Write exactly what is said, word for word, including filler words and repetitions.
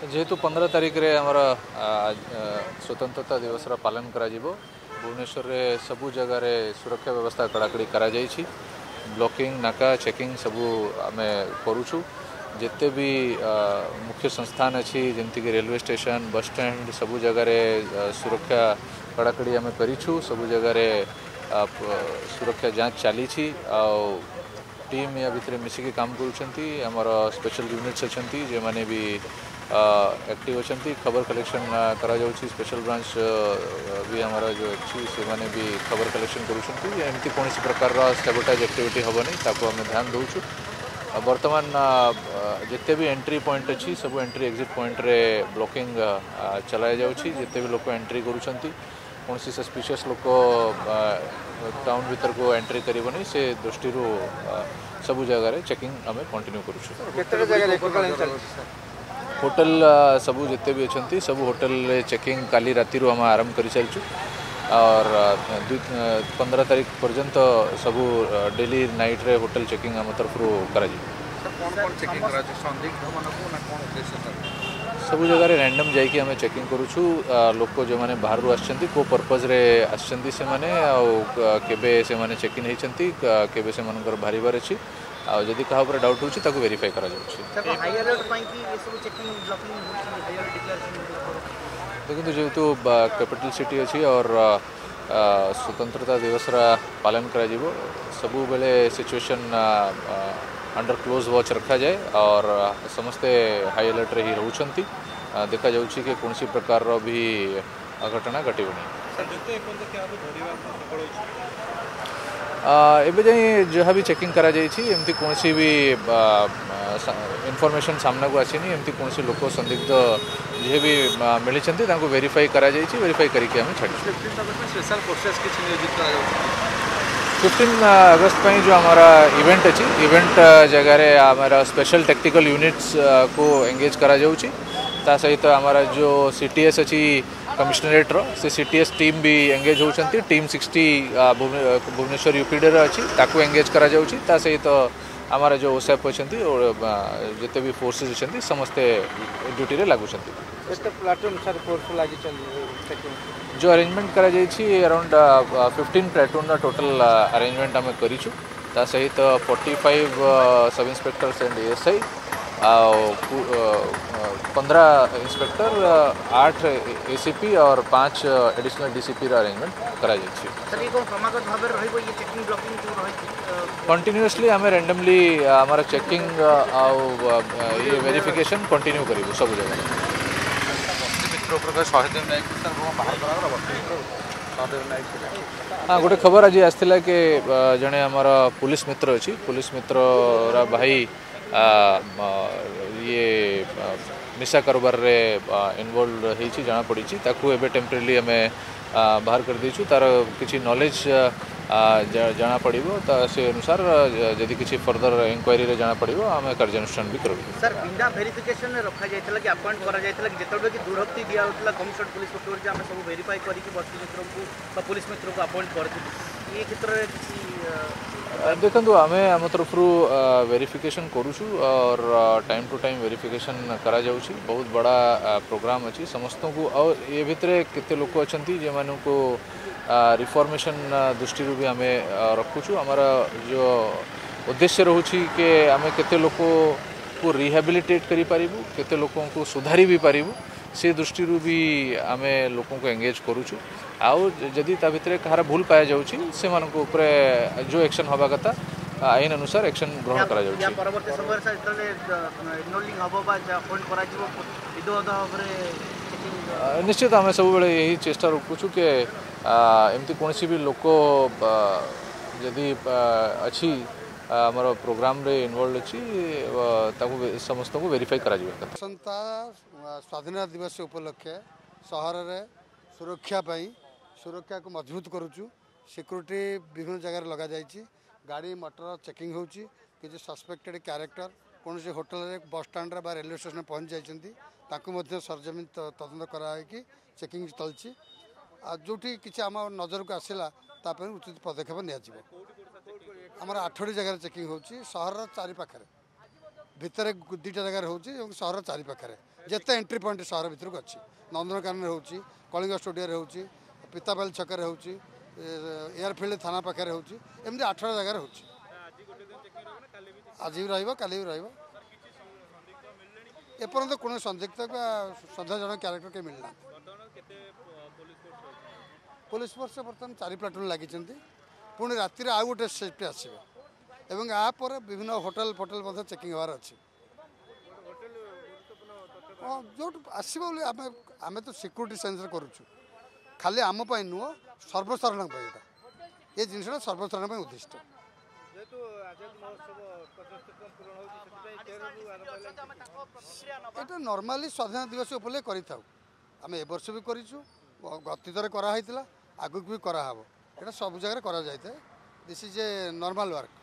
जेहेतु पंद्रह तारीख रे आमर स्वतंत्रता दिवस पालन करा जीवो भुवनेश्वर रे सबु जगह रे सुरक्षा व्यवस्था कड़ाकड़ी करा जाई छी। ब्लॉकिंग नाका चेकिंग सबू आम करूँ जिते भी मुख्य संस्थान अच्छी जमती कि रेलवे स्टेशन बस स्टैंड सबू जगार सुरक्षा कड़ाकड़ी आम करूँ सबू जगार सुरक्षा जांच चली टीम या भितर मिसिकी काम कर स्पेशल यूनिट्स अच्छा जो मैंने भी एक्टिव अच्छा खबर कलेक्शन करा स्पेशल ब्रांच भी आमर जो अच्छी से मैंने भी खबर कलेक्शन करमती कौन प्रकार सेबोटाज एक्टिविटी हेनी आम ध्यान दौचु। बर्तमान जिते भी एंट्री पॉइंट अच्छी सब एंट्री एग्जिट पॉइंट रे ब्लॉकिंग चलाई जाऊँगी जिते भी लोक एंट्री करुँच कौन सी सस्पिशियस लोक टाउन भीतर को एंट्री करनी से दृष्टि सबू जगार चेकिंग आम कंटिन्यू करुँ। होटेल सबू जिते भी अच्छा सब होटेल चेकिंग काली राति आम आरंभ कर सारी और पंद्रह तारीख पर्यंत सबू डेली नाइट रे होटेल चेकिंग आम तरफ सबू जगार रैंडम जाइए आम चेकिंग करूँ लोक जो मैंने बाहर आसचंती को पर्पज रे आसचंती से माने केबे से माने चेकिंग होती केबे से मानकर बाहर अच्छी आ जदि कहा ऊपर डाउट होची ताको वेरीफाई करा जाउची। सर हाई अलर्ट पई कि ये सब चेकिंग ब्लॉकिंग होची हाई अलर्ट डिक्लेरेशन देखिंतु जेतु कैपिटल सिटी अछि और स्वतंत्रता दिवस रा पालन करा जिवो सबु बेले सिचुएशन अंडर क्लोज वॉच रखा जाए और समस्ते हाई अलर्ट रे ही रहउचंती देखा जाउची कि कोनसी प्रकार रो भी घटना घटिबनी। सर जते एकोन के आबो धरिबा सफल होइछ एबे जाई जहाँ भी चेकिंग करा एमती कौन सी भी इनफॉरमेशन सामना को आसीनी एमती कौन सी लोक संदिग्ध जे भी मिली वेरीफाई करा वेरीफाई करके आम छाड़ी स्पेशल प्रोसेस फिफ्टीन अगस्त पर जो हमारा इवेंट अच्छी इवेंट जगार हमारा स्पेशल टेक्टिकल यूनिट्स को एंगेज करा ता सहित तो हमारा जो सीटीएस अच्छी कमिशनरेट रो से सीटीएस टीम भी एंगेज होती टीम सिक्सटी भुवनेश्वर यूपीडे अच्छी ताकू एंगेज करा ता सहित तो आमर जो ओसैप अच्छा जिते भी फोर्सेस अच्छा समस्ते ड्यूटी रे लगुच जो अरेंजमेंट करा around fifteen platoon total arrangement आम करूँ ता सहित forty five sub inspectors and ASI पंद्रह इंस्पेक्टर आठ एसीपी और पाँच एडिशनल डीसीपी अरेंजमेंट करा कंटिन्यूअसली आम रैंडमली आमर चेकिंग ये वेरिफिकेशन कंटिन्यू करू सब जगह हाँ गोटे खबर आज आसला कि जड़े आमर पुलिस मित्र अच्छी पुलिस मित्र भाई आ, ये निशा कारोबार रे इनवॉल्व होती जना पड़ी ताकू एबे टेम्परेरी आम बाहर कर देचु तार किसी नॉलेज जना पड़ो तो से अनुसार जदि किसी फर्दर इंक्वायरी रे जाना पड़ो आम कार्यानुष्ठान भी करबो। सर बिना वेरिफिकेशन रखा जायतला कि अपॉइंट करा जायतला कि जेतबे कि दुर्हक्ति दिया होतला कमिश्नर पुलिस पटोर जे हम सब वेरीफाई करी कि बस्ती मित्र को बा पुलिस मित्र को अपॉइंट करथि ये क्षेत्र रे किसी देखो आम आम तरफ वेरिफिकेशन करूँ और टाइम टू टाइम वेरिफिकेशन करा जाउची बहुत बड़ा प्रोग्राम अच्छी समस्त को और ये भितर केते लोक अच्छा जे मान को रिफॉर्मेशन दृष्टि भी आम रखुचु आमर जो उद्देश्य रोचे कि आम केते लोक को रिहेबिलिटेट करी पारिबु केते लोकों को सुधारी भी पारिबु से दृष्टि भी आम लोक को एंगेज करूँ आउ जदि ता भितर कहार भूल पाया जाउची से मानक ऊपर जो एक्शन हवा कथा आईन अनुसार एक्शन ग्रहण करा जाउची। या परवर्ती समय सर इतले एनरोलिंग हबो बा फोन करा जीवो विधोद हबरे निश्चित हमें सब बेले यही चेष्टा रखुछु के एमती कोनसी भी लोक जदि अछि हमर प्रोग्राम रे इन्वॉल्व अछि ताकू समस्त को वेरीफाई करा जीवो कथा। संता स्वाधीनता दिवस उपलक्ष्य शहर रे सुरक्षा पाई सुरक्षा को मजबूत करूँ सिक्यूरीटी विभिन्न जगह लग जाइए गाड़ी मटर चेकिंग होची कि सस्पेक्टेड क्यारेक्टर कौन से होटेल बस स्टैंड बा रेलवे स्टेशन पहुँच जाती सरजमीन तदंत कराई चेकिंग चलती जो किसी आम नजर को आसला उचित पदक्षेप निजी आमर आठटी जगह चेकिंग होची सहर चारिपाखे भितर दुईटा जगार हो सहर चारिपाखे जिते एंट्री पॉइंट सहर भितर अच्छी नंदनकानन हो कलिंग स्टूडियो हो पितापाल छकर हो एयरफिल्ड थाना पाखे होमती आठटा जगार हो आज भी रही रपर्त कौन संदिग्ध का संदेहजनक क्यारेक्टर के मिलना पुलिस फोर्स बर्तमान चार प्लाटून लगी पुणी रातिर आउ गोटे शिफ्ट आसवे यापर विभिन्न होटेल फोटेल चेकिंग होवार अच्छे हाँ जो आसवे आम आम तो सिक्यूरीटी सेन्स करुचु खाली आमपाई नुह सर्वसाधारण ये जिनसा सर्वसाधारण उद्दिष्ट ये नॉर्मली स्वाधीनता दिवस उपलब्ध करवर्ष भी करूँ गतितर कराही आगक भी कराहब ये सब जगह करा जाए this is a normal work.